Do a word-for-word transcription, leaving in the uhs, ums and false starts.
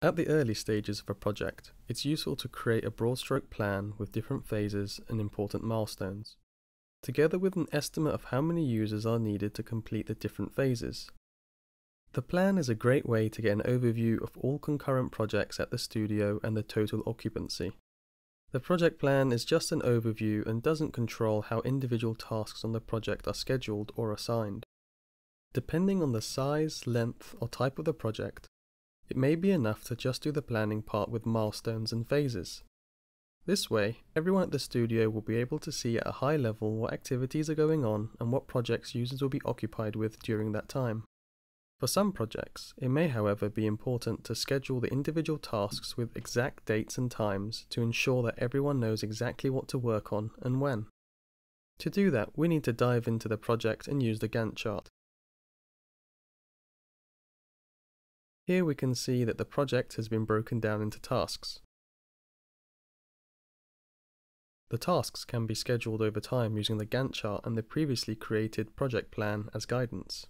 At the early stages of a project, it's useful to create a broad stroke plan with different phases and important milestones, together with an estimate of how many users are needed to complete the different phases. The plan is a great way to get an overview of all concurrent projects at the studio and the total occupancy. The project plan is just an overview and doesn't control how individual tasks on the project are scheduled or assigned. Depending on the size, length, or type of the project, it may be enough to just do the planning part with milestones and phases. This way, everyone at the studio will be able to see at a high level what activities are going on and what projects users will be occupied with during that time. For some projects, it may however be important to schedule the individual tasks with exact dates and times to ensure that everyone knows exactly what to work on and when. To do that, we need to dive into the project and use the Gantt chart. Here we can see that the project has been broken down into tasks. The tasks can be scheduled over time using the Gantt chart and the previously created project plan as guidance.